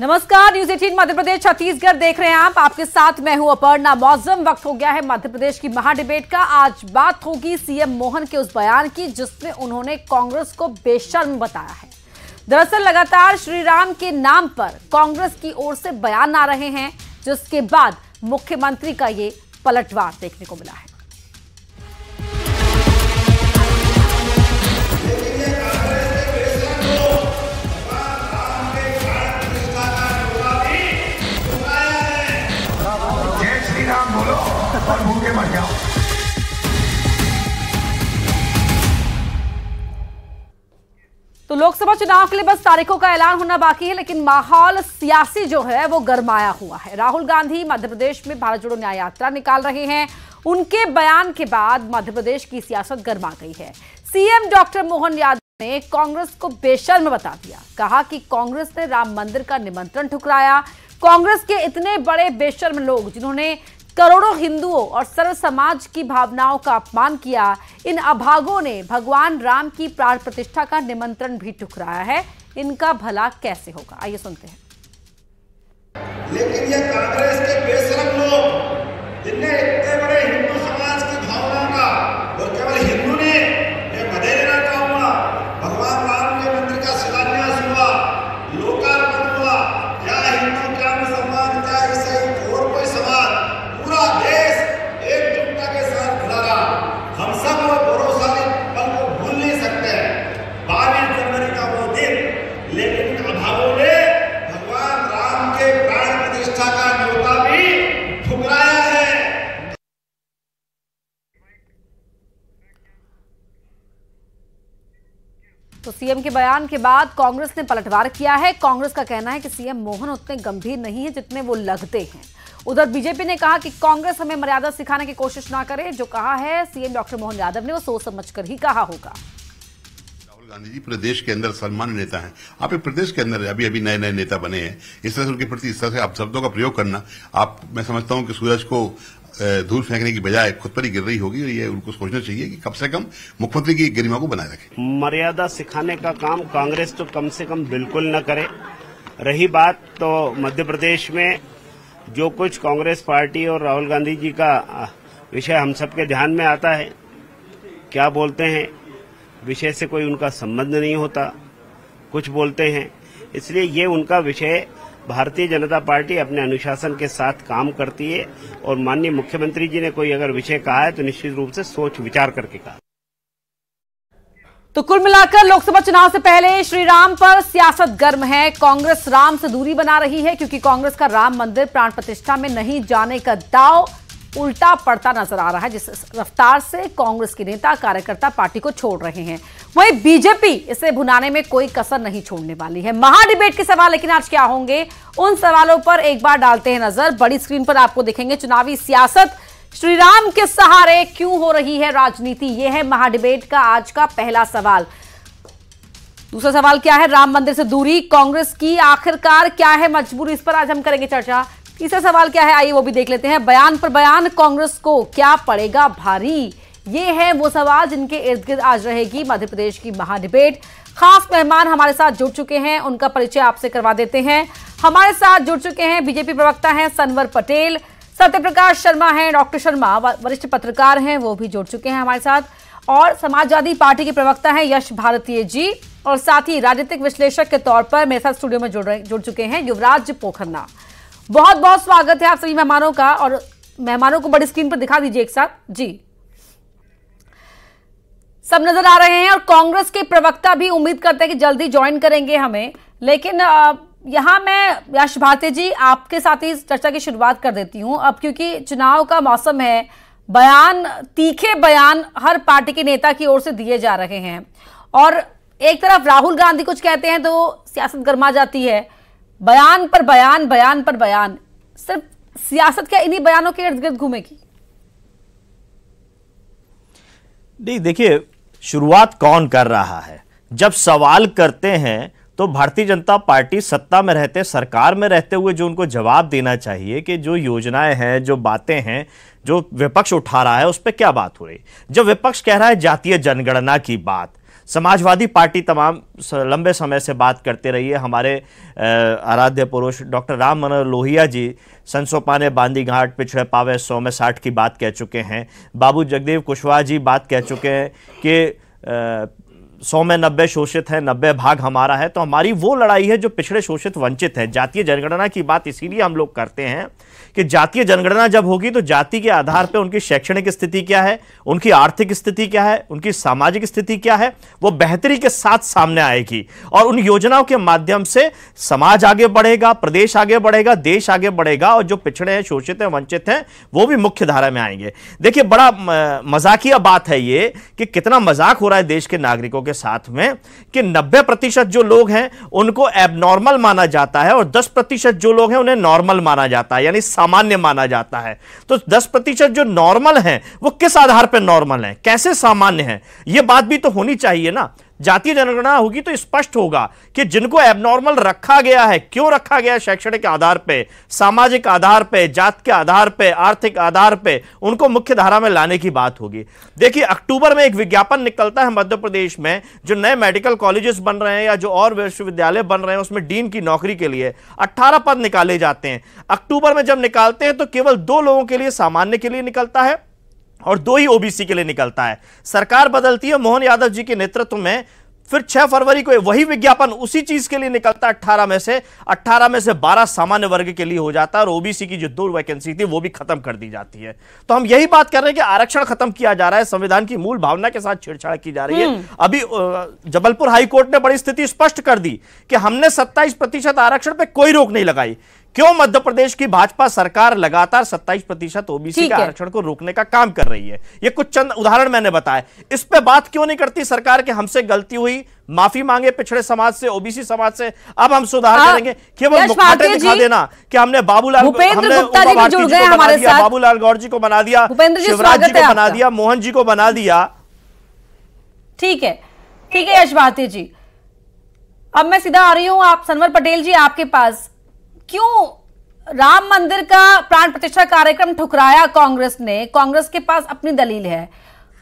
नमस्कार न्यूज़18 मध्य प्रदेश छत्तीसगढ़ देख रहे हैं आप, आपके साथ मैं हूं अपर्णा मौसम। वक्त हो गया है मध्य प्रदेश की महाडिबेट का। आज बात होगी सीएम मोहन के उस बयान की जिसमें उन्होंने कांग्रेस को बेशर्म बताया है। दरअसल लगातार श्री राम के नाम पर कांग्रेस की ओर से बयान आ रहे हैं, जिसके बाद मुख्यमंत्री का ये पलटवार देखने को मिला है। तो लोकसभा चुनाव के लिए बस तारीखों का ऐलान होना बाकी है, लेकिन माहौल सियासी जो है वो गरमाया हुआ है। राहुल गांधी मध्य प्रदेश में भारत जोड़ो न्याय यात्रा निकाल रहे हैं। उनके बयान के बाद मध्य प्रदेश की सियासत गरमा गई है। सीएम डॉक्टर मोहन यादव ने कांग्रेस को बेशर्म बता दिया, कहा कि कांग्रेस ने राम मंदिर का निमंत्रण ठुकराया। कांग्रेस के इतने बड़े बेशर्म लोग जिन्होंने करोड़ों हिंदुओं और सर्व समाज की भावनाओं का अपमान किया, इन अभागों ने भगवान राम की प्राण प्रतिष्ठा का निमंत्रण भी ठुकराया है। इनका भला कैसे होगा, आइए सुनते हैं। लेकिन ये कांग्रेस के बेशरम लोग जिनने इतने बड़े हिंदू समाज की भावनाओं का, और केवल हिंदू ने, मैं बधाई देना चाहूंगा, भगवान राम के मंदिर का शिलान्यास हुआ, लोकार्पण हुआ, क्या हिंदू क्या मुसलमान क्या ईसाई और कोई समाज, पूरा देश एकजुटता के साथ खड़ा रहा। हम सब वो भरोसाले पल को भूल नहीं सकते हैं, 22 जनवरी का वो दिन। लेकिन अभावों ने भगवान राम के प्राण प्रतिष्ठा का न्योता भी ठुकराया है। तो सीएम के बयान के बाद कांग्रेस ने पलटवार किया है। कांग्रेस का कहना है कि सीएम मोहन उतने गंभीर नहीं है जितने वो लगते हैं। उधर बीजेपी ने कहा कि कांग्रेस हमें मर्यादा सिखाने की कोशिश ना करे। जो कहा है सीएम डॉक्टर मोहन यादव ने वो सोच समझकर ही कहा होगा। राहुल गांधी जी प्रदेश के अंदर सलमान नेता हैं, आप प्रदेश के अंदर अभी अभी नए नए नेता बने हैं, इस तरह से उनके प्रति इस तरह से आप शब्दों का प्रयोग करना, आप, मैं समझता हूं कि सूरज को धूल फेंकने की बजाय खुद पर ही गिर रही होगी। और ये उनको सोचना चाहिए कि कम से कम मुख्यमंत्री की गरिमा को बनाए रखें। मर्यादा सिखाने का काम कांग्रेस तो कम से कम बिल्कुल न करे। रही बात तो मध्य प्रदेश में जो कुछ कांग्रेस पार्टी और राहुल गांधी जी का विषय हम सबके ध्यान में आता है, क्या बोलते हैं, विषय से कोई उनका संबंध नहीं होता, कुछ बोलते हैं, इसलिए ये उनका विषय। भारतीय जनता पार्टी अपने अनुशासन के साथ काम करती है और माननीय मुख्यमंत्री जी ने कोई अगर विषय कहा है तो निश्चित रूप से सोच विचार करके कहा। तो कुल मिलाकर लोकसभा चुनाव से पहले श्री राम पर सियासत गर्म है। कांग्रेस राम से दूरी बना रही है क्योंकि कांग्रेस का राम मंदिर प्राण प्रतिष्ठा में नहीं जाने का दांव उल्टा पड़ता नजर आ रहा है। जिस रफ्तार से कांग्रेस के नेता कार्यकर्ता पार्टी को छोड़ रहे हैं, वहीं बीजेपी इसे भुनाने में कोई कसर नहीं छोड़ने वाली है। महाडिबेट के सवाल लेकिन आज क्या होंगे, उन सवालों पर एक बार डालते हैं नजर। बड़ी स्क्रीन पर आपको दिखेंगे चुनावी सियासत श्री राम के सहारे क्यों हो रही है राजनीति। यह है महाडिबेट का आज का पहला सवाल। दूसरा सवाल क्या है, राम मंदिर से दूरी कांग्रेस की आखिरकार क्या है मजबूरी, इस पर आज हम करेंगे चर्चा। तीसरा सवाल क्या है, आइए वो भी देख लेते हैं। बयान पर बयान, कांग्रेस को क्या पड़ेगा भारी, ये है वो सवाल जिनके इर्द गिर्द आज रहेगी मध्य प्रदेश की महाडिबेट। खास मेहमान हमारे साथ जुड़ चुके हैं, उनका परिचय आपसे करवा देते हैं। हमारे साथ जुड़ चुके हैं बीजेपी प्रवक्ता हैं सनवर पटेल, सत्य प्रकाश शर्मा हैं, डॉक्टर शर्मा वरिष्ठ पत्रकार हैं, वो भी जुड़ चुके हैं हमारे साथ, और समाजवादी पार्टी के प्रवक्ता हैं यश भारतीय जी, और साथ ही राजनीतिक विश्लेषक के तौर पर मेरे साथ स्टूडियो में जुड़ चुके हैं युवराज पोखरना। बहुत बहुत स्वागत है आप सभी मेहमानों का, और मेहमानों को बड़ी स्क्रीन पर दिखा दीजिए एक साथ जी, सब नजर आ रहे हैं। और कांग्रेस के प्रवक्ता भी उम्मीद करते हैं कि जल्दी ज्वाइन करेंगे हमें, लेकिन यहाँ मैं यश भारती जी आपके साथ ही चर्चा की शुरुआत कर देती हूँ। अब क्योंकि चुनाव का मौसम है, बयान, तीखे बयान हर पार्टी के नेता की ओर से दिए जा रहे हैं, और एक तरफ राहुल गांधी कुछ कहते हैं तो सियासत गरमा जाती है। बयान पर बयान, बयान पर बयान, सिर्फ सियासत क्या इन्हीं बयानों के इर्द गिर्द घूमेगी? नहीं, देखिए शुरुआत कौन कर रहा है। जब सवाल करते हैं तो भारतीय जनता पार्टी सत्ता में रहते, सरकार में रहते हुए जो उनको जवाब देना चाहिए कि जो योजनाएं हैं, जो बातें हैं, जो विपक्ष उठा रहा है उस पर क्या बात हो रही। जब विपक्ष कह रहा है जातीय जनगणना की बात, समाजवादी पार्टी तमाम लंबे समय से बात करते रही है। हमारे आराध्य पुरुष डॉक्टर राम मनोहर लोहिया जी सन 105 बांदी घाट पिछड़े पावे 100 में 60 की बात कह चुके हैं। बाबू जगदेव कुशवाहा जी बात कह चुके हैं कि 100 में 90 शोषित हैं, 90 भाग हमारा है। तो हमारी वो लड़ाई है जो पिछड़े शोषित वंचित हैं। जातीय जनगणना की बात इसीलिए हम लोग करते हैं कि जातीय जनगणना जब होगी तो जाति के आधार पर उनकी शैक्षणिक स्थिति क्या है, उनकी आर्थिक स्थिति क्या है, उनकी सामाजिक स्थिति क्या है, वो बेहतरी के साथ सामने आएगी और उन योजनाओं के माध्यम से समाज आगे बढ़ेगा, प्रदेश आगे बढ़ेगा, देश आगे बढ़ेगा और जो पिछड़े हैं, शोषित हैं, वंचित हैं वो भी मुख्य धारा में आएंगे। देखिए, बड़ा मजाकिया बात है ये कि कितना मजाक हो रहा है देश के नागरिकों के साथ में कि 90% जो लोग हैं उनको एबनॉर्मल माना जाता है और 10% जो लोग हैं उन्हें नॉर्मल माना जाता है, यानी सामान्य माना जाता है। तो 10% जो नॉर्मल हैं वो किस आधार पर नॉर्मल हैं, कैसे सामान्य हैं, ये बात भी तो होनी चाहिए ना। जातीय जनगणना होगी तो स्पष्ट होगा कि जिनको एबनॉर्मल रखा गया है, क्यों रखा गया है, शैक्षणिक आधार पे, सामाजिक आधार पे, जात के आधार पे, आर्थिक आधार पे, उनको मुख्य धारा में लाने की बात होगी। देखिए, अक्टूबर में एक विज्ञापन निकलता है मध्य प्रदेश में, जो नए मेडिकल कॉलेजेस बन रहे हैं या जो और विश्वविद्यालय बन रहे हैं उसमें डीन की नौकरी के लिए 18 पद निकाले जाते हैं। अक्टूबर में जब निकालते हैं तो केवल 2 लोगों के लिए, सामान्य के लिए निकलता है और 2 ही ओबीसी के लिए निकलता है। सरकार बदलती है मोहन यादव जी के नेतृत्व में, फिर 6 फरवरी को वही विज्ञापन उसी चीज के लिए निकलता है। 18 में से 12 सामान्य वर्ग के लिए हो जाता है और ओबीसी की जो 2 वैकेंसी थी वो भी खत्म कर दी जाती है। तो हम यही बात कर रहे हैं कि आरक्षण खत्म किया जा रहा है, संविधान की मूल भावना के साथ छेड़छाड़ की जा रही है। अभी जबलपुर हाईकोर्ट ने बड़ी स्थिति स्पष्ट कर दी कि हमने 27% आरक्षण पर कोई रोक नहीं लगाई। क्यों? मध्य प्रदेश की भाजपा सरकार लगातार 27% ओबीसी के आरक्षण को रोकने का काम कर रही है। ये कुछ चंद उदाहरण मैंने बताए। इस पे बात क्यों नहीं करती सरकार के हमसे गलती हुई, माफी मांगे पिछड़े समाज से, ओबीसी समाज से, अब हम सुधार करेंगे। केवल मुखौटे दिखा देना कि हमने बाबूलाल गौर जी को बना दिया, शिवराज जी को बना दिया, मोहन जी को बना दिया। ठीक है, ठीक है यश भारती जी, अब मैं सीधा आ रही हूं आप सनवर पटेल जी आपके पास। क्यों राम मंदिर का प्राण प्रतिष्ठा कार्यक्रम ठुकराया कांग्रेस ने? कांग्रेस के पास अपनी दलील है,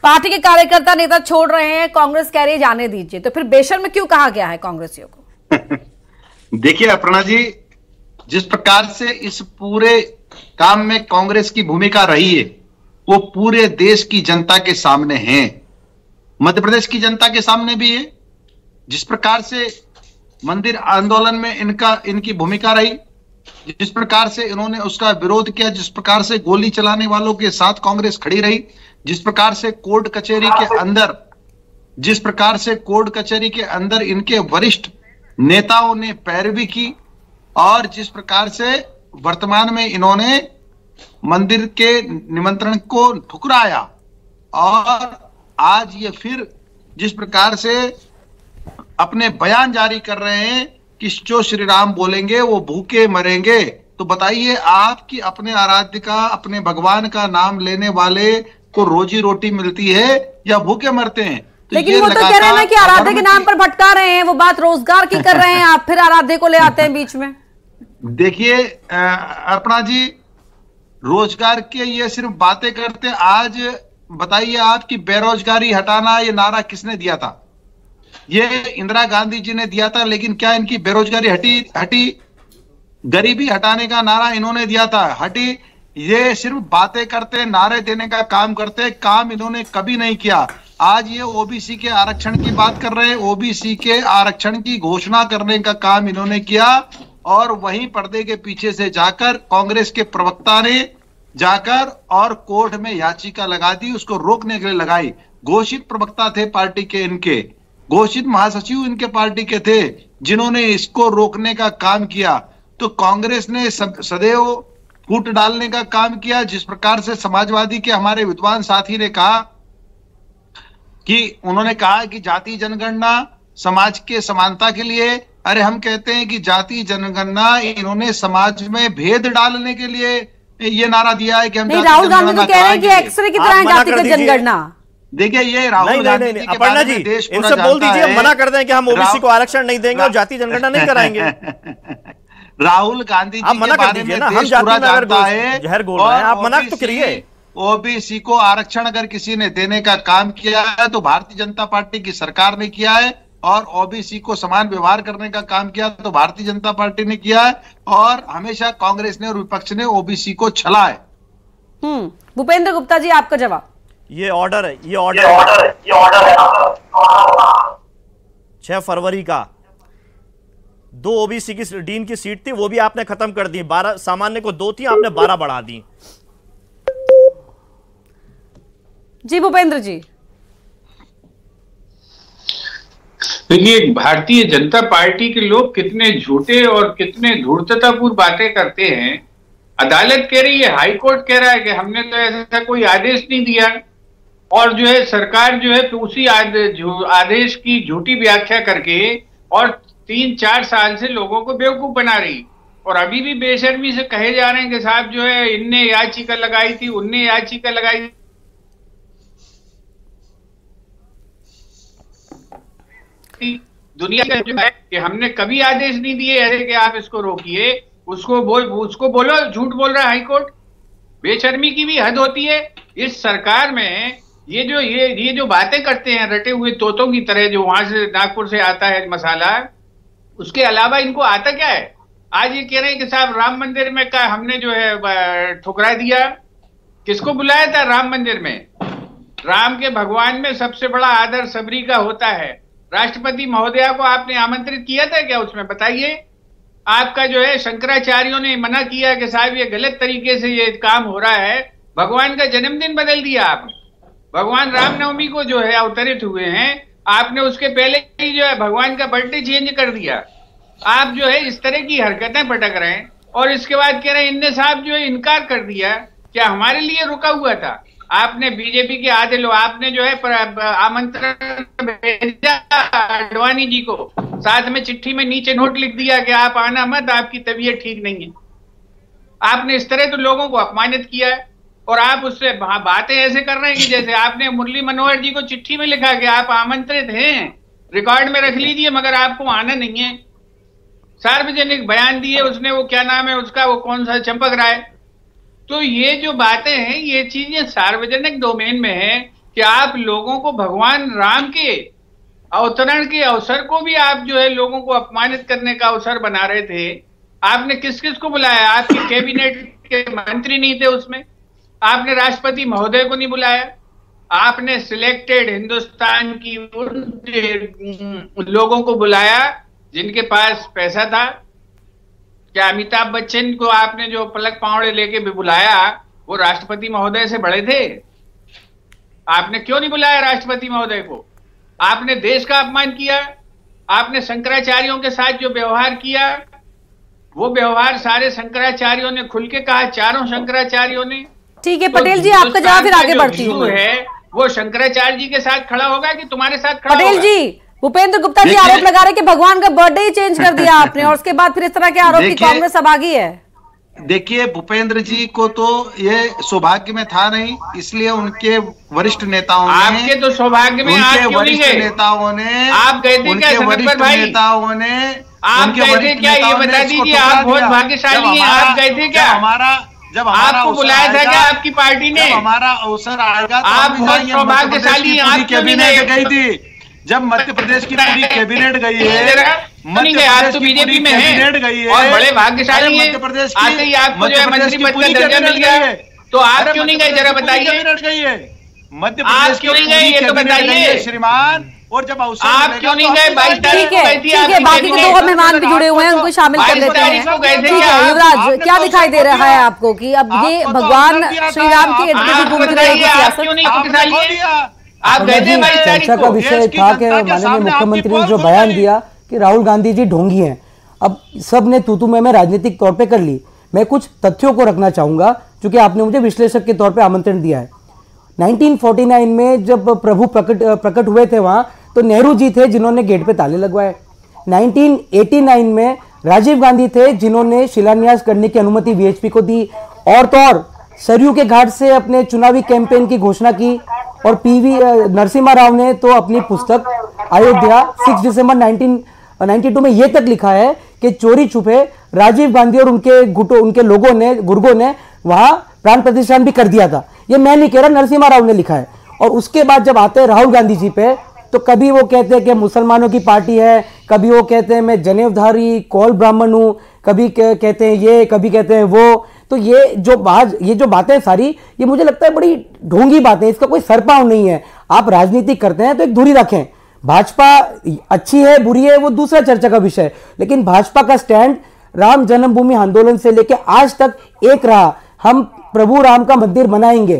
पार्टी के कार्यकर्ता नेता छोड़ रहे हैं, कांग्रेस कह रही है जाने दीजिए, तो फिर बेशर्म में क्यों कहा गया है कांग्रेसियों को? देखिए अपर्णा जी, जिस प्रकार से इस पूरे काम में कांग्रेस की भूमिका रही है वो पूरे देश की जनता के सामने है, मध्य प्रदेश की जनता के सामने भी है। जिस प्रकार से मंदिर आंदोलन में इनकी भूमिका रही, जिस प्रकार से इन्होंने उसका विरोध किया, जिस प्रकार से गोली चलाने वालों के साथ कांग्रेस खड़ी रही, जिस प्रकार से कोर्ट कचहरी के अंदर इनके वरिष्ठ नेताओं ने पैरवी की और जिस प्रकार से वर्तमान में इन्होंने मंदिर के निमंत्रण को ठुकराया और आज ये फिर जिस प्रकार से अपने बयान जारी कर रहे हैं कि जो श्री राम बोलेंगे वो भूखे मरेंगे, तो बताइए आपकी अपने आराध्य का, अपने भगवान का नाम लेने वाले को रोजी रोटी मिलती है या भूखे मरते हैं? तो लेकिन वो तो कह रहे हैं ना कि आराध्य के नाम पर भटका रहे हैं, वो बात रोजगार की कर रहे हैं, आप फिर आराध्य को ले आते हैं बीच में। देखिए अर्पणा जी, रोजगार के ये सिर्फ बातें करते, आज बताइए आपकी बेरोजगारी हटाना ये नारा किसने दिया था? ये इंदिरा गांधी जी ने दिया था, लेकिन क्या इनकी बेरोजगारी हटी? गरीबी हटाने का नारा इन्होंने दिया था, हटी? ये सिर्फ बातें करते, नारे देने का काम करते, काम इन्होंने कभी नहीं किया। आज ये ओबीसी के आरक्षण की बात कर रहे हैं, ओबीसी के आरक्षण की घोषणा करने का काम इन्होंने किया और वहीं पर्दे के पीछे से जाकर कांग्रेस के प्रवक्ता ने जाकर और कोर्ट में याचिका लगा दी, उसको रोकने के लिए लगाई। घोषित प्रवक्ता थे पार्टी के, इनके घोषित महासचिव इनके पार्टी के थे जिन्होंने इसको रोकने का काम किया। तो कांग्रेस ने सदैव फूट डालने का काम किया। जिस प्रकार से समाजवादी के हमारे विद्वान साथी ने कहा कि उन्होंने कहा कि जाति जनगणना समाज के समानता के लिए, अरे हम कहते हैं कि जाति जनगणना इन्होंने समाज में भेद डालने के लिए ये नारा दिया है कि हम राहुल गांधी तो कह रहे हैं कि एक्सरे की तरह जाति की जनगणना। देखिए ये राहुल गांधी जी, अपर्णा जी इनसे बोल दीजिए हम मना कर दें कि हम ओबीसी को आरक्षण नहीं देंगे और जाति जनगणना नहीं कराएंगे। राहुल गांधी जी आप मना कर दीजिए ना, हम जाति में अगर जहर घोल रहे हैं आप मना तो करिए। ओबीसी को आरक्षण अगर किसी ने देने का काम किया है तो भारतीय जनता पार्टी की सरकार ने किया है, और ओबीसी को समान व्यवहार करने का काम किया तो भारतीय जनता पार्टी ने किया है, और हमेशा कांग्रेस ने और विपक्ष ने ओबीसी को छला है। भूपेंद्र गुप्ता जी, आपका जवाब। ये ऑर्डर है, ये ऑर्डर है, ये ऑर्डर है 6 फरवरी का। 2 ओबीसी की डीन की सीट थी, वो भी आपने खत्म कर दी। 12 सामान्य को 2 थी, आपने 12 बढ़ा दी। जी भूपेंद्र जी। देखिए, भारतीय जनता पार्टी के लोग कितने झूठे और कितने धूर्ततापूर्ण बातें करते हैं। अदालत कह रही है, हाई कोर्ट कह रहा है कि हमने तो ऐसा कोई आदेश नहीं दिया, और जो है सरकार जो है उसी आदेश की झूठी व्याख्या करके और 3-4 साल से लोगों को बेवकूफ बना रही, और अभी भी बेशर्मी से कहे जा रहे हैं कि साहब जो है इनने याचिका लगाई थी, उनने याचिका लगाई। दुनिया का जो है कि हमने कभी आदेश नहीं दिए ऐसे कि आप इसको रोकिए, उसको बोलो झूठ बोल रहा है हाईकोर्ट। बेशर्मी की भी हद होती है इस सरकार में। ये जो बातें करते हैं रटे हुए तोतों की तरह, जो वहां से नागपुर से आता है मसाला, उसके अलावा इनको आता क्या है। आज ये कह रहे हैं कि साहब राम मंदिर में का हमने जो है ठुकरा दिया। किसको बुलाया था राम मंदिर में? राम के भगवान में सबसे बड़ा आदर सबरी का होता है। राष्ट्रपति महोदया को आपने आमंत्रित किया था क्या उसमें, बताइए? आपका जो है शंकराचार्यों ने मना किया कि साहब ये गलत तरीके से ये काम हो रहा है। भगवान का जन्मदिन बदल दिया आपने। भगवान रामनवमी को जो है अवतरित हुए हैं, आपने उसके पहले ही जो है भगवान का बर्थडे चेंज कर दिया। आप जो है इस तरह की हरकतें भटक रहे हैं, और इसके बाद कह रहे हैं इनने साहब जो है इनकार कर दिया, क्या हमारे लिए रुका हुआ था? आपने बीजेपी के आधे लोग, आपने जो है आमंत्रण भेजा आडवाणी जी को, साथ में चिट्ठी में नीचे नोट लिख दिया कि आप आना मत, आपकी तबीयत ठीक नहीं है। आपने इस तरह तो लोगों को अपमानित किया है, और आप उससे बातें ऐसे कर रहे हैं कि जैसे आपने मुरली मनोहर जी को चिट्ठी में लिखा कि आप आमंत्रित हैं, रिकॉर्ड में रख लीजिए, मगर आपको आना नहीं है। सार्वजनिक बयान दिए उसने, वो क्या नाम है उसका, वो कौन सा चंपक रहा है। तो ये जो बातें हैं, ये चीजें सार्वजनिक डोमेन में है कि आप लोगों को भगवान राम के अवतरण के अवसर को भी आप जो है लोगों को अपमानित करने का अवसर बना रहे थे। आपने किस किस को बुलाया? आपके कैबिनेट के मंत्री नहीं थे उसमें, आपने राष्ट्रपति महोदय को नहीं बुलाया, आपने सिलेक्टेड हिंदुस्तान की उन लोगों को बुलाया जिनके पास पैसा था। क्या अमिताभ बच्चन को आपने जो पलक पावड़े लेके भी बुलाया, वो राष्ट्रपति महोदय से बड़े थे? आपने क्यों नहीं बुलाया राष्ट्रपति महोदय को? आपने देश का अपमान किया। आपने शंकराचार्यों के साथ जो व्यवहार किया, वो व्यवहार सारे शंकराचार्यों ने खुल के कहा, चारों शंकराचार्यों ने। ठीक है पटेल जी, आपका जवाब, फिर आगे बढ़ती हूं है। वो शंकराचार्य जी के साथ खड़ा होगा कि तुम्हारे साथ खड़ा होगा? पटेल जी, भूपेंद्र गुप्ता जी आरोप लगा रहे कि भगवान का बर्थडे ही चेंज कर दिया आपने, और उसके बाद फिर इस तरह के आरोप की कांग्रेस अभागी है। देखिए भूपेंद्र जी को तो ये सौभाग्य में था नहीं, इसलिए उनके वरिष्ठ नेताओं ने, आपके तो सौभाग्य में आप क्यों नहीं गए? नेताओं ने, आप गए थे क्या? वरिष्ठ नेताओं ने, आप गए थे क्या? ये बता दीजिए, आप बहुत भाग्यशाली हैं। आप गए थे क्या? हमारा जब आपको बुलाया था क्या आपकी पार्टी ने? हमारा अवसर आएगा। आप बहुत सौभाग्यशाली हैं। आप कैबिनेट गई थी, जब मध्य प्रदेश की पूरी कैबिनेट गई है, मध्य बीजेपी में कैबिनेट गई है, और बड़े भाग्यशाली मध्य प्रदेश की, आपको जो है मंत्री पद का दर्जा मिल गया है, तो आप क्यों नहीं गए जरा बताइए? मध्य प्रदेश क्यों नहीं गए ये तो बताइए श्रीमान। और जब आप क्यों नहीं गए? 22 तारीख को गई थी। ठीक है, बाकी के दो मेहमान भी जुड़े हुए हैं, उनको शामिल कर लेते हैं। युवराज, क्या दिखाई दे रहा है आपको कि अब ये भगवान श्री राम की सियासत? चर्चा का विषय था कि माननीय मुख्यमंत्री ने जो बयान दिया कि राहुल गांधी जी ढोंगी हैं, अब सब ने तू मैं राजनीतिक तौर पे कर ली। मैं कुछ तथ्यों को रखना चाहूँगा, क्योंकि आपने मुझे विश्लेषक के तौर पे आमंत्रण दिया है। 1949 में जब प्रभु प्रकट हुए थे वहाँ, तो नेहरू जी थे जिन्होंने गेट पे ताले लगवाए। 1989 में राजीव गांधी थे जिन्होंने शिलान्यास करने की अनुमति VHP को दी, और तो और सरयू के घाट से अपने चुनावी कैंपेन की घोषणा की, और PV नरसिम्हा राव ने तो अपनी पुस्तक अयोध्या 6 दिसंबर 1992 में ये तक लिखा है कि चोरी छुपे राजीव गांधी और उनके लोगों ने, गुर्गों ने वहाँ प्राण प्रतिष्ठान भी कर दिया था। ये मैं नहीं कह रहा, नरसिम्हा राव ने लिखा है। और उसके बाद जब आते हैं राहुल गांधी जी पे, तो कभी वो कहते हैं कि मुसलमानों की पार्टी है, कभी वो कहते हैं मैं जनेवधारी कौल ब्राह्मण हूँ, कभी कहते हैं ये, कभी कहते हैं वो। तो ये जो बातें सारी, ये मुझे लगता है बड़ी ढोंगी बातें, इसका कोई सरपाव नहीं है। आप राजनीति करते हैं तो एक दूरी रखें। भाजपा अच्छी है बुरी है वो दूसरा चर्चा का विषय है, लेकिन भाजपा का स्टैंड राम जन्मभूमि आंदोलन से लेके आज तक एक रहा, हम प्रभु राम का मंदिर बनाएंगे।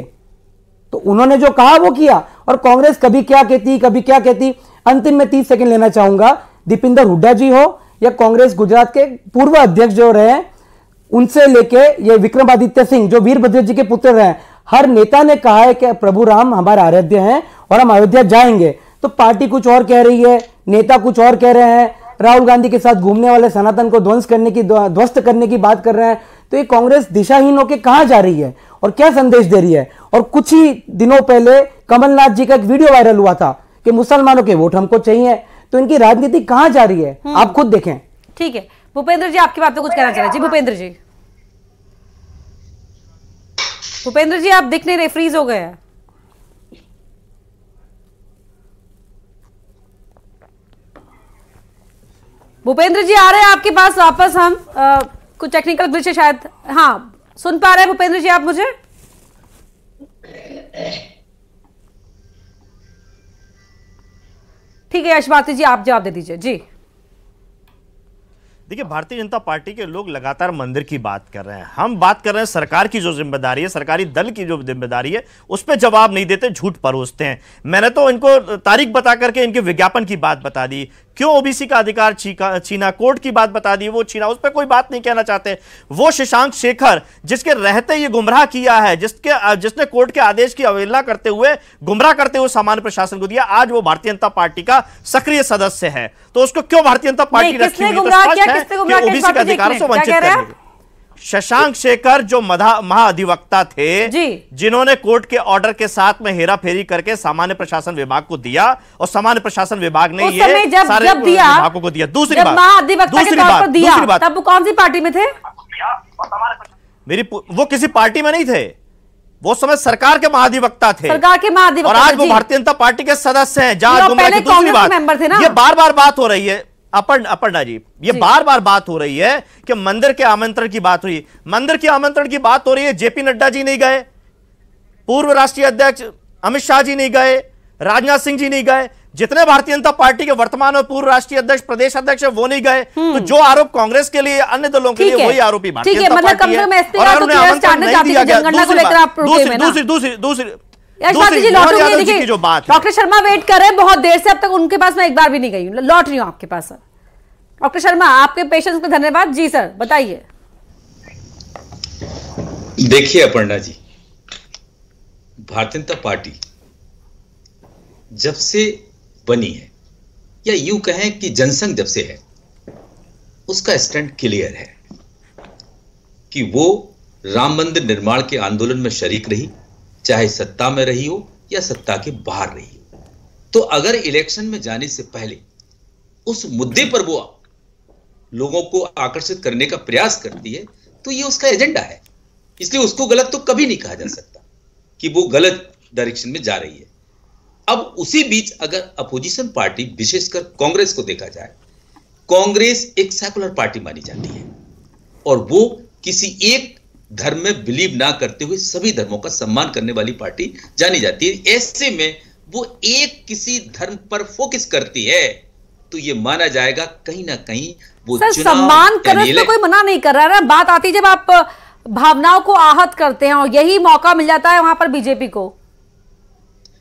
तो उन्होंने जो कहा वो किया, और कांग्रेस कभी क्या कहती कभी क्या कहती। अंतिम में 30 सेकेंड लेना चाहूंगा, दीपेंद्र हुड्डा जी हो या कांग्रेस गुजरात के पूर्व अध्यक्ष जो रहे हैं उनसे लेके ये विक्रमादित्य सिंह जो वीरभद्र जी के पुत्र रहे, हर नेता ने कहा है कि प्रभु राम हमारे आराध्य हैं और हम अयोध्या जाएंगे। तो पार्टी कुछ और कह रही है, नेता कुछ और कह रहे हैं, राहुल गांधी के साथ घूमने वाले सनातन को ध्वस्त करने की बात कर रहे हैं। तो ये कांग्रेस दिशाहीन होकर कहाँ जा रही है और क्या संदेश दे रही है। और कुछ ही दिनों पहले कमलनाथ जी का एक वीडियो वायरल हुआ था कि मुसलमानों के वोट हमको चाहिए। तो इनकी राजनीति कहाँ जा रही है, आप खुद देखें। ठीक है भूपेंद्र जी, आपकी बात पे कुछ कहना चाह रहे हैं। जी भूपेंद्र जी, भूपेंद्र जी आप दिख नहीं रहे, फ्रीज हो गए हैं। भूपेंद्र जी आ रहे हैं आपके पास वापस, हम कुछ टेक्निकल ग्लिच है शायद। हाँ सुन पा रहे हैं भूपेंद्र जी आप मुझे? ठीक है यश भारती जी आप जवाब दे दीजिए। जी देखिए, भारतीय जनता पार्टी के लोग लगातार मंदिर की बात कर रहे हैं, हम बात कर रहे हैं सरकार की जो जिम्मेदारी है, सरकारी दल की जो जिम्मेदारी है, उस पर जवाब नहीं देते, झूठ परोसते हैं। मैंने तो इनको तारीख बता करके इनके विज्ञापन की बात बता दी, क्यों ओबीसी का अधिकार छीना कोर्ट की बात बता दी, वो छीना उस पर कोई बात नहीं कहना चाहते। वो शशांक शेखर जिसके रहते ये गुमराह किया है, जिसने कोर्ट के आदेश की अवहेलना करते हुए गुमराह करते हुए सामान्य प्रशासन को दिया, आज वो भारतीय जनता पार्टी का सक्रिय सदस्य है। तो उसको क्यों भारतीय जनता पार्टी रखी, ओबीसी के अधिकारों से वंचित करेगी। शशांक शेखर जो महाअधिवक्ता थे, जिन्होंने कोर्ट के ऑर्डर के साथ में हेरा फेरी करके सामान्य प्रशासन विभाग को दिया, और सामान्य प्रशासन विभाग ने ये सारे विभागों को दिया। दूसरी बात, तब कौन सी पार्टी में थे? वो किसी पार्टी में नहीं थे, वो समय सरकार के महाधिवक्ता थे, सरकार के महाधिवक्ता, और आज वो भारतीय जनता पार्टी के सदस्य हैं। दूसरी बात, ये बार बात हो रही है अपर्णा जी, ये बार बात हो रही है कि मंदिर के आमंत्रण की बात हुई, मंदिर के आमंत्रण की बात हो रही है। जेपी नड्डा जी नहीं गए, पूर्व राष्ट्रीय अध्यक्ष अमित शाह जी नहीं गए, राजनाथ सिंह जी नहीं गए, जितने भारतीय जनता पार्टी के वर्तमान और पूर्व राष्ट्रीय अध्यक्ष प्रदेश अध्यक्ष है वो नहीं गए। तो जो आरोप कांग्रेस के लिए अन्य दलों के लिए वही आरोपी भारतीय जनता। जो बात डॉक्टर शर्मा वेट कर रहे हैं बहुत देर से, अब तक उनके पास मैं एक बार भी नहीं गई हूँ, लौट रही हूँ आपके पास। सर डॉक्टर शर्मा आपके पेशेंस पे धन्यवाद। जी सर बताइए। देखिए अपर्णा जी, भारतीय जनता पार्टी जब से बनी है, या यूं कहें कि जनसंघ जब से है, उसका स्टैंड क्लियर है कि वो राम मंदिर निर्माण के आंदोलन में शरीक रही, चाहे सत्ता में रही हो या सत्ता के बाहर रही हो। तो अगर इलेक्शन में जाने से पहले उस मुद्दे पर वो लोगों को आकर्षित करने का प्रयास करती है, तो ये उसका एजेंडा है, इसलिए उसको गलत तो कभी नहीं कहा जा सकता कि वो गलत डायरेक्शन में जा रही है। अब उसी बीच अगर अपोजिशन पार्टी विशेषकर कांग्रेस को देखा जाए, कांग्रेस एक सेकुलर पार्टी मानी जाती है, और वो किसी एक धर्म में बिलीव ना करते हुए सभी धर्मों का सम्मान करने वाली पार्टी जानी जाती है। ऐसे में वो एक किसी धर्म पर फोकस करती है, तो ये माना जाएगा कहीं ना कहीं वो सम्मान करने में कोई मना नहीं कर रहा है। बात आती है जब आप भावनाओं को आहत करते हैं, और यही मौका मिल जाता है वहां पर बीजेपी को।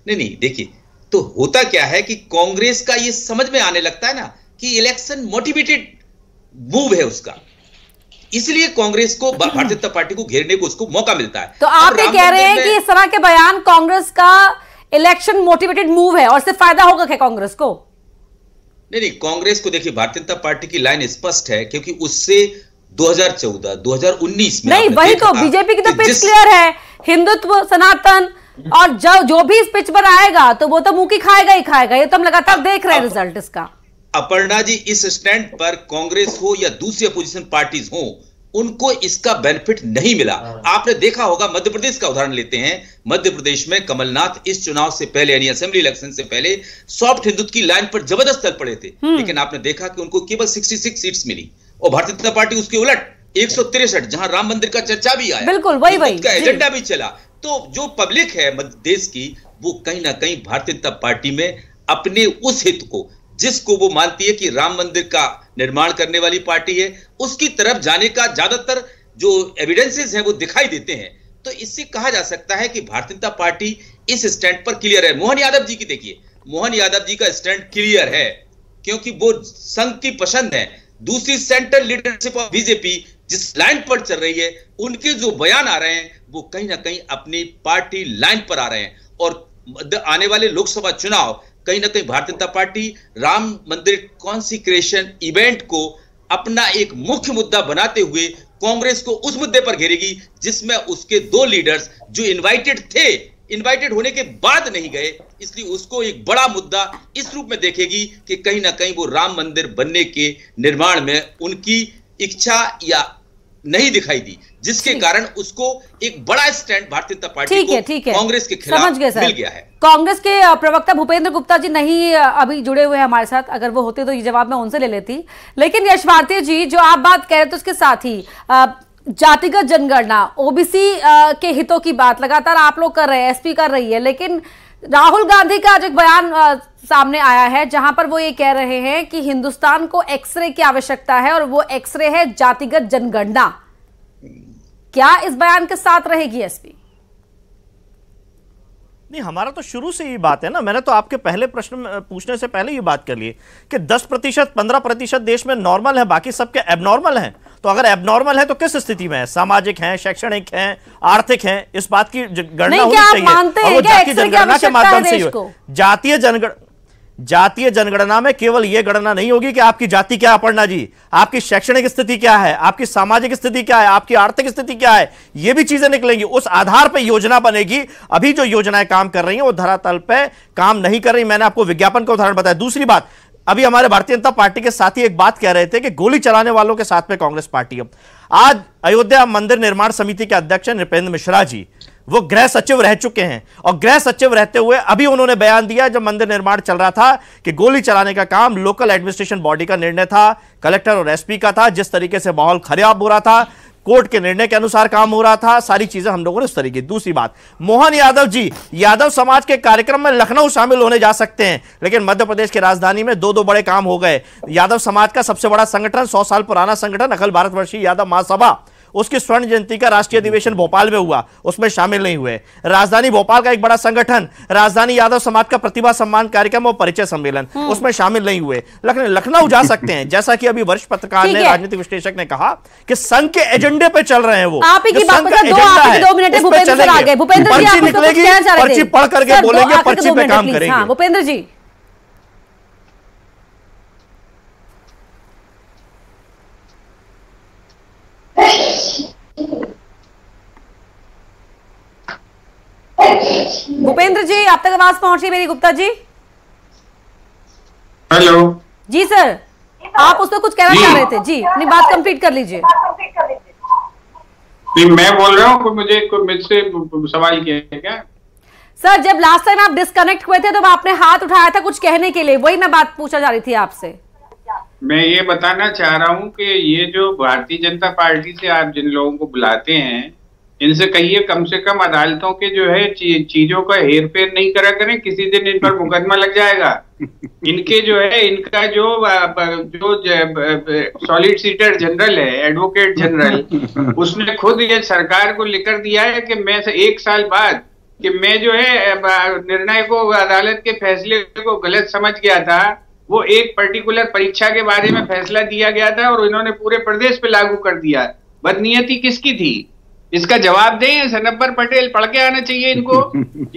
नहीं देखिए, तो होता क्या है कि कांग्रेस का ये समझ में आने लगता है ना कि इलेक्शन मोटिवेटेड मूव है उसका, इसलिए कांग्रेस को भारतीय जनता पार्टी को घेरने को उसको मौका मिलता है। तो आप ये कह रहे हैं कि इस तरह के बयान कांग्रेस का इलेक्शन मोटिवेटेड मूव है, और सिर्फ फायदा होगा क्या कांग्रेस को? नहीं, कांग्रेस को देखिए, भारतीय जनता पार्टी की लाइन स्पष्ट है, क्योंकि उससे 2014 2019 में नहीं, वही तो बीजेपी की तो पिच क्लियर है, हिंदुत्व सनातन, और जो भी इस पिच पर आएगा तो वो तो मुंह की खाएगा ही खाएगा। ये तो हम लगातार देख रहे हैं रिजल्ट इसका। अपर्णा जी, इस स्टैंड पर कांग्रेस हो या दूसरी अपोजिशन पार्टीज हो, उनको इसका बेनिफिट नहीं मिला। आपने देखा होगा, मध्य प्रदेश का उदाहरण लेते हैं, मध्य प्रदेश में कमलनाथ इस चुनाव से पहले यानी असेंबली इलेक्शन से पहले सॉफ्ट हिंदुत्व की लाइन पर जबरदस्त चल पड़े थे, लेकिन आपने देखा कि उनको केवल 66 सीट्स मिली और भारतीय जनता पार्टी उसके उलट 163 जहां राम मंदिर का चर्चा भी आया, बिल्कुल वही का एजेंडा भी चला। तो जो पब्लिक है मध्य देश की वो कहीं ना कहीं भारतीय जनता पार्टी में अपने उस हित को जिसको वो मानती है कि राम मंदिर का निर्माण करने वाली पार्टी है, उसकी तरफ जाने का ज्यादातर जो एविडेंसेस हैं वो दिखाई देते हैं। तो इससे कहा जा सकता है कि भारतीय जनता पार्टी इस स्टैंड पर क्लियर है। मोहन यादव जी की देखिए, मोहन यादव जी का स्टैंड क्लियर है क्योंकि वो संघ की पसंद है। दूसरी सेंट्रल लीडरशिप ऑफ बीजेपी जिस लाइन पर चल रही है, उनके जो बयान आ रहे हैं वो कहीं ना कहीं अपनी पार्टी लाइन पर आ रहे हैं और आने वाले लोकसभा चुनाव कहीं ना कहीं भारतीय जनता पार्टी राम मंदिर कॉन्सिक्रेशन इवेंट को अपना एक मुख्य मुद्दा बनाते हुए कांग्रेस को उस मुद्दे पर घेरेगी जिसमें उसके दो लीडर्स जो इनवाइटेड थे, इनवाइटेड होने के बाद नहीं गए, इसलिए उसको एक बड़ा मुद्दा इस रूप में देखेगी कि कहीं ना कहीं वो राम मंदिर बनने के निर्माण में उनकी इच्छा या नहीं दिखाई दी, जिसके कारण उसको एक बड़ा स्टैंड भारतीय जनता पार्टी को कांग्रेस के खिलाफ मिल गया है। कांग्रेस के प्रवक्ता भूपेंद्र गुप्ता जी नहीं अभी जुड़े हुए हैं हमारे साथ, अगर वो होते तो ये जवाब मैं उनसे ले लेती। लेकिन यश भारती जी, जो आप बात कह रहे थे उसके साथ ही जातिगत जनगणना, ओबीसी के हितों की बात लगातार आप लोग कर रहे हैं, एसपी कर रही है, लेकिन राहुल गांधी का आज एक बयान सामने आया है जहां पर वो ये कह रहे हैं कि हिंदुस्तान को एक्सरे की आवश्यकता है और वो एक्सरे है जातिगत जनगणना। क्या इस बयान के साथ रहेगी एसपी? नहीं, हमारा तो शुरू से ही बात है ना, मैंने तो आपके पहले प्रश्न पूछने से पहले ये बात कर ली कि 10% 15% देश में नॉर्मल है, बाकी सबके एबनॉर्मल हैं। तो अगर एबनॉर्मल है तो किस स्थिति में है, सामाजिक हैं, शैक्षणिक हैं, आर्थिक हैं, इस बात की गणना होनी चाहिए। और वो जातीय जनगणना के माध्यम से ही जातीय जनगणना में केवल यह गणना नहीं होगी कि आपकी जाति क्या है, अपर्णा जी, आपकी शैक्षणिक स्थिति क्या है, आपकी सामाजिक स्थिति क्या है, आपकी आर्थिक स्थिति क्या है, ये भी चीजें निकलेंगी। उस आधार पर योजना बनेगी। अभी जो योजनाएं काम कर रही हैं वो धरातल पर काम नहीं कर रही। मैंने आपको विज्ञापन का उदाहरण बताया। दूसरी बात, अभी हमारे भारतीय जनता पार्टी के साथी एक बात कह रहे थे कि गोली चलाने वालों के साथ में कांग्रेस पार्टी है। आज अयोध्या मंदिर निर्माण समिति के अध्यक्ष नृपेंद्र मिश्रा जी, वो गृह सचिव रह चुके हैं और गृह सचिव रहते हुए अभी उन्होंने बयान दिया जब मंदिर निर्माण चल रहा था कि गोली चलाने का काम लोकल एडमिनिस्ट्रेशन बॉडी का निर्णय था, कलेक्टर और एसपी का था। जिस तरीके से माहौल खराब हो रहा था, कोर्ट के निर्णय के अनुसार काम हो रहा था, सारी चीजें हम लोगों ने उस तरीके। दूसरी बात, मोहन यादव जी यादव समाज के कार्यक्रम में लखनऊ शामिल होने जा सकते हैं, लेकिन मध्य प्रदेश की राजधानी में दो बड़े काम हो गए। यादव समाज का सबसे बड़ा संगठन, 100 साल पुराना संगठन अखिल भारतवर्षीय यादव महासभा, उसकी स्वर्ण जयंती का राष्ट्रीय अधिवेशन भोपाल में हुआ, उसमें शामिल नहीं हुए। राजधानी भोपाल का एक बड़ा संगठन राजधानी यादव समाज का प्रतिभा सम्मान कार्यक्रम और परिचय सम्मेलन, उसमें शामिल नहीं हुए। लखनऊ जा सकते हैं, जैसा कि अभी वरिष्ठ पत्रकार ने, राजनीतिक विश्लेषक ने कहा कि संघ के एजेंडे पे चल रहे हैं वो। आप ही की बात पर 2 मिनट भूपेंद्र आ गए। भूपेंद्र जी, आप निकलेगी, पर्ची पढ़ करके बोलेंगे, पर्ची पे काम करेंगे। भूपेंद्र जी, भूपेंद्र जी, आप तक आवाज पहुंच रही मेरी, गुप्ता जी? हेलो जी सर, आप उसमें कुछ कहना चाह रहे थे जी, अपनी बात कंप्लीट कर लीजिए। मैं बोल रहा हूँ, मुझे मुझसे सवाल किया है क्या सर? जब लास्ट टाइम आप डिस्कनेक्ट हुए थे तो आपने हाथ उठाया था कुछ कहने के लिए, वही मैं बात पूछा जा रही थी आपसे। मैं ये बताना चाह रहा हूँ कि ये जो भारतीय जनता पार्टी से आप जिन लोगों को बुलाते हैं, इनसे कहिए कम से कम अदालतों के जो है चीजों का हेर फेर नहीं करा करें, किसी दिन इन पर मुकदमा लग जाएगा। इनके जो है, इनका जो सॉलिसिटर जनरल है, एडवोकेट जनरल, उसने खुद ये सरकार को लिख दिया है कि मैं 1 साल बाद कि मैं जो है निर्णय को, अदालत के फैसले को गलत समझ गया था। वो एक पर्टिकुलर परीक्षा के बारे में फैसला दिया गया था और इन्होंने पूरे प्रदेश पे लागू कर दिया। बदनीयती किसकी थी, इसका जवाब दें। सनवर पटेल पढ़ के आना चाहिए इनको।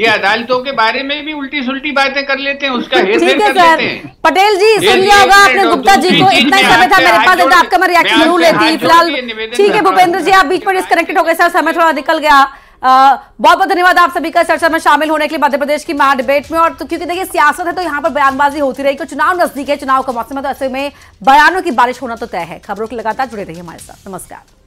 ये अदालतों के बारे में भी उल्टी सुल्टी बातें कर लेते हैं, उसका हेरफेर कर लेते हैं। पटेल जी, सुन लिया होगा आपने गुप्ता जी को, इतना ही समय था मेरे पास, आपका मैं रिएक्शन जरूर लेती। फिलहाल ठीक है भूपेंद्र जी, आप बीच में डिस्कनेक्टेड हो गए सर, समय थोड़ा निकल गया। बहुत बहुत धन्यवाद आप सभी का चर्चा में शामिल होने के लिए, मध्य प्रदेश की महाडिबेट में। और तो क्योंकि देखिए सियासत है तो यहाँ पर बयानबाजी होती रहेगी, चुनाव नजदीक है, चुनाव का मौसम है, तो ऐसे में बयानों की बारिश होना तो तय है। खबरों के लगातार जुड़े रहिए हमारे साथ। नमस्कार।